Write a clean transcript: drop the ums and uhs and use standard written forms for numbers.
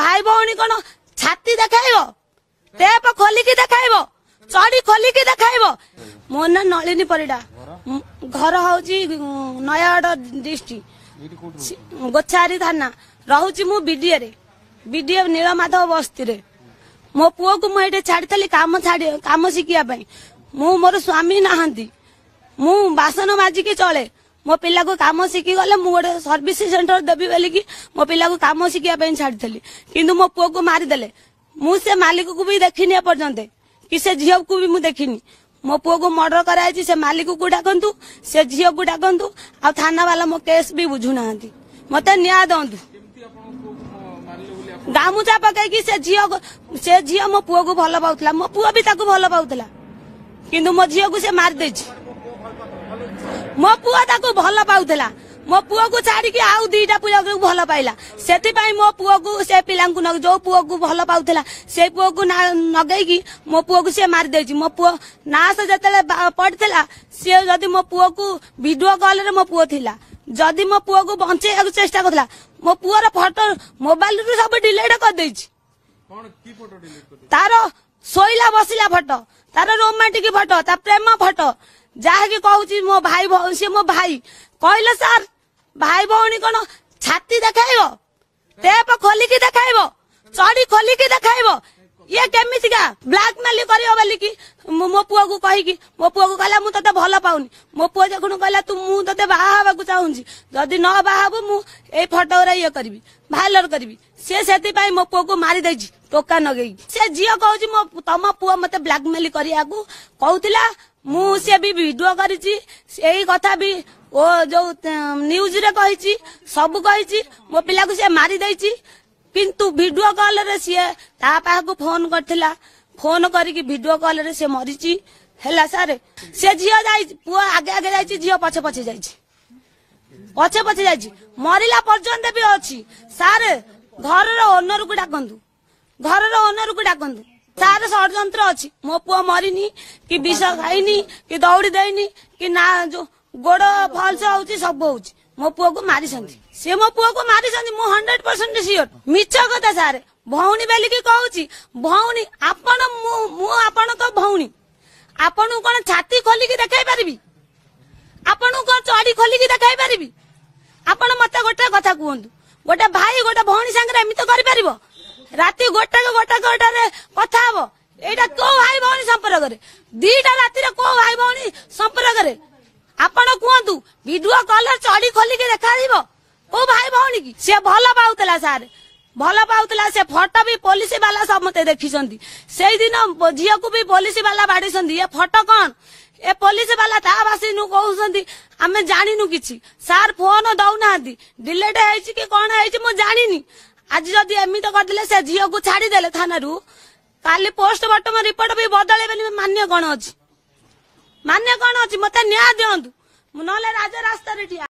भाई भौणी कौन छाती देखा टेप खोलिकी देखा चढ़ी खोलिकी देखा। मो ना नलिनी परिडा, घर हूँ नयागढ़ डिस्ट्रिक्ट गोछारी थाना, रोचे मु बीडीए नीलमाधव बस्ती रे। मो पुओ को मुझे छाड़ी कम शिक्षा मोर स्वामी नहांती मु बासन माजिकी चले। मो पिला को कम शिखी गले मु गोटे सर्विस सेंटर देवी बोलिकी मो पिला को कम शिखा छाड़ी, किंतु मो पुओ को मारिदेले। मु से मालिक को भी देखनी एपर्यंत कि से झील को भी मुझे देखनी। मो पुओ को मर्डर कराई से मालिक को डाकतु से झील को डाकतु आ थाना वाला मो केस भी बुझू ना मत न्याय दंतु। गामुचा पकईकी से झील मो पुओ को भल पाला, मो पुओ भी भल पाला, किंतु मो झील को से मारिदे। मो पुआ ताको भल पाला, मो पुआ को छाड़ी आउ दीटा पिला भल पाइला। से मो पुआ को से पिला जो पुआ को भल पाला से पुआ को नगैकी मो पुआ को से मारिदे। मो पुआ ना से जतले पड़ता सी जदि मो पुआ को वीडियो कॉल रे मो पुआ थिला जदि मो पुआ को बंचेवा चेष्टा करला। मो पुआ रो फोटो मोबाइल रु सब डिलीट कर दे। तार सोइला बसिला फोटो, तार रोमांटिक फोटो, तार प्रेम फोटो जहाँकि कहूँ मो भाई सी मो भाई कहले सार भाई भौणी कौन छाती देखा टेप खोलिकी देखा चढ़ी खोलिकी देखा ये केमिति का ब्लाकमेल कर मो पुआ को कहीकि मो पुआ को कहला मु तते भल पाऊनी। मो पुआ जखुण कहला तू मु तते बाहा चाहूँगी जदि न बाहबु मु फोटो गुरा ये करी भाइलर करी से मो पुआ को मारिदे टोका नगई। से झील कहूँ तम पुआ मत ब्लाकमेल करने को कहला मु से भी वीडियो करी कथा भी ओ जो न्यूज रे कही सब कही मो पिला को से मारी देछि। किंतु वीडियो कॉल रे सीए ता पाखु फोन करथिला, फोन करिक वीडियो कॉल रे से मरीची हैला। सर से झियो जाई पुओ आगे आगे जाई झियो पछे पछे जाई मरिला पर्यंत भी अछि। सर घर रो ओनर को डाकंतु सारे षड्यंत्र अछि। मो पुओ मरिनी कि विष खाइनी कि दौड़ी देनी कि ना जो गोड़ फलस होउची सब होउची। मो पुओ को मारी से मो पुओ को मारी 100% सियोर मिछ कथा। सारे भौणी बेलिकी कहूची भौणी आपण मु आपण तो भौणी आपण कोन छाती खोलिकी देखाई पारिबी आपण कोन चढ़ी खोलिकी देखाई पारिबी। आपण मते गोटे कथा कहंतु गोटे भाई गोटे भौणी संगे एमितो करि पारिबो राती गोटे रे कथा हबो एटा को भाई भौणी संपर्क रे दीटा राती रे को भाई भौणी संपर्क रे आपण कहतु भिडुआ कलर चढ़ी खोलिकी देखा को भाई भौणी की से भल पाला। सार भल पाला से फोटो भी पुलिस बाला समते देखी से दिन झील को भी पुलिस बाला बाड़ी ये फोटो कौन ए पुलिस बाला ता बासी नु कहते आम जानू कि सार फोन दौना डिलेट हो कौन हो जानी। आज जदि एमती करदे से झील को छाड़ीदे थाना रु काली पोस्टमार्टम रिपोर्ट भी बदल मान्य कौन अच्छी मत न्याय दिंतु ना राजा रास्तार।